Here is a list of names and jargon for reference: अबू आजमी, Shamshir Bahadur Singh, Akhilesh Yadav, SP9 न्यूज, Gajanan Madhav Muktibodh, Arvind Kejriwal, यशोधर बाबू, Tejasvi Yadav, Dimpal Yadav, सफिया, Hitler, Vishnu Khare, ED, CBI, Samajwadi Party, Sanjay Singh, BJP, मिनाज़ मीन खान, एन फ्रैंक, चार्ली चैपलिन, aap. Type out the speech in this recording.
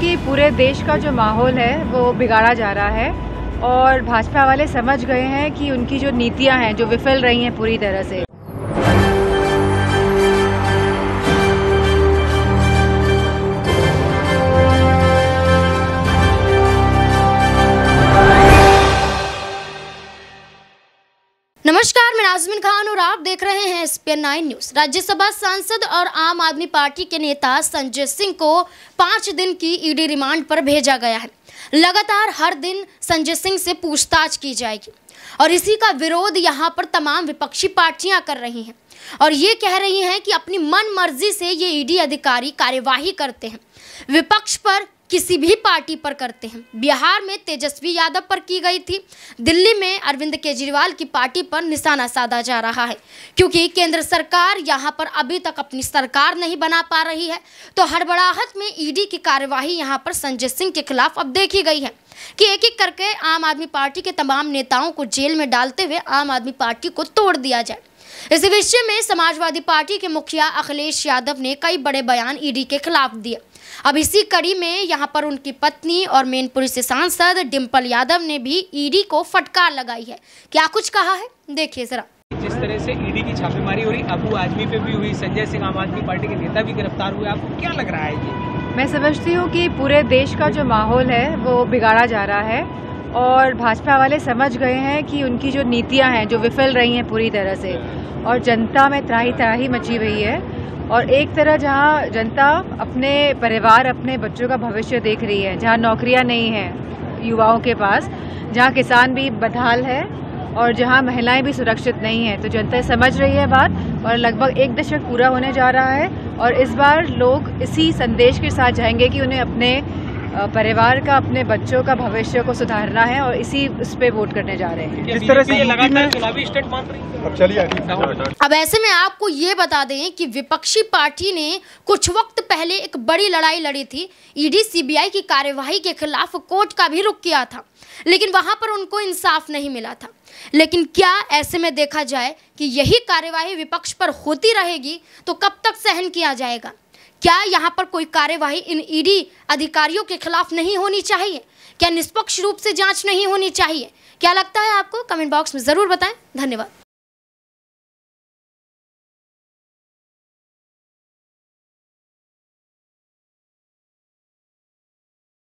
कि पूरे देश का जो माहौल है वो बिगाड़ा जा रहा है और भाजपा वाले समझ गए हैं कि उनकी जो नीतियां हैं जो विफल रही हैं पूरी तरह से। नमस्कार, मिनाज़ मीन खान और आप देख रहे हैं SP9 न्यूज। राज्यसभा सांसद और आम आदमी पार्टी के नेता संजय सिंह को 5 दिन की ED रिमांड पर भेजा गया है। लगातार हर दिन संजय सिंह से पूछताछ की जाएगी और इसी का विरोध यहां पर तमाम विपक्षी पार्टियां कर रही हैं और ये कह रही हैं कि अपनी मन मर्जी से ये ED अधिकारी कार्यवाही करते हैं, विपक्ष पर किसी भी पार्टी पर करते हैं। बिहार में तेजस्वी यादव पर की गई थी, दिल्ली में अरविंद केजरीवाल की पार्टी पर निशाना साधा जा रहा है क्योंकि केंद्र सरकार यहां पर अभी तक अपनी सरकार नहीं बना पा रही है। तो हड़बड़ाहट में ED की कार्यवाही यहां पर संजय सिंह के खिलाफ अब देखी गई है कि एक एक करके आम आदमी पार्टी के तमाम नेताओं को जेल में डालते हुए आम आदमी पार्टी को तोड़ दिया जाए। इस विषय में समाजवादी पार्टी के मुखिया अखिलेश यादव ने कई बड़े बयान ED के खिलाफ दिए। अब इसी कड़ी में यहाँ पर उनकी पत्नी और मैनपुरी से सांसद डिम्पल यादव ने भी ED को फटकार लगाई है। क्या कुछ कहा है देखिए जरा। जिस तरह से ED की छापेमारी हो रही, अबू आजमी पे भी हुई, संजय सिंह आम आदमी पार्टी के नेता भी गिरफ्तार हुए, आपको क्या लग रहा है ये? मैं समझती हूँ कि पूरे देश का जो माहौल है वो बिगाड़ा जा रहा है और भाजपा वाले समझ गए हैं कि उनकी जो नीतियाँ हैं जो विफल रही हैं पूरी तरह से और जनता में त्राही त्राही मची हुई है। और एक तरह जहाँ जनता अपने परिवार अपने बच्चों का भविष्य देख रही है, जहाँ नौकरियाँ नहीं हैं युवाओं के पास, जहाँ किसान भी बदहाल है और जहाँ महिलाएं भी सुरक्षित नहीं हैं, तो जनता समझ रही है बात। और लगभग 1 दशक पूरा होने जा रहा है और इस बार लोग इसी संदेश के साथ जाएंगे कि उन्हें अपने परिवार का अपने बच्चों का भविष्य को सुधारना है और इसी उस पर वोट करने जा रहे हैं। जिस तरह से लगातार चुनावी स्टेट मान रही है। अब ऐसे में आपको ये बता दें कि विपक्षी पार्टी ने कुछ वक्त पहले एक बड़ी लड़ाई लड़ी थी। ED CBI की कार्यवाही के खिलाफ कोर्ट का भी रुख किया था लेकिन वहां पर उनको इंसाफ नहीं मिला था। लेकिन क्या ऐसे में देखा जाए कि यही कार्यवाही विपक्ष पर होती रहेगी तो कब तक सहन किया जाएगा? क्या यहाँ पर कोई कार्यवाही इन ED अधिकारियों के खिलाफ नहीं होनी चाहिए? क्या निष्पक्ष रूप से जांच नहीं होनी चाहिए? क्या लगता है आपको? कमेंट बॉक्स में जरूर बताएं। धन्यवाद।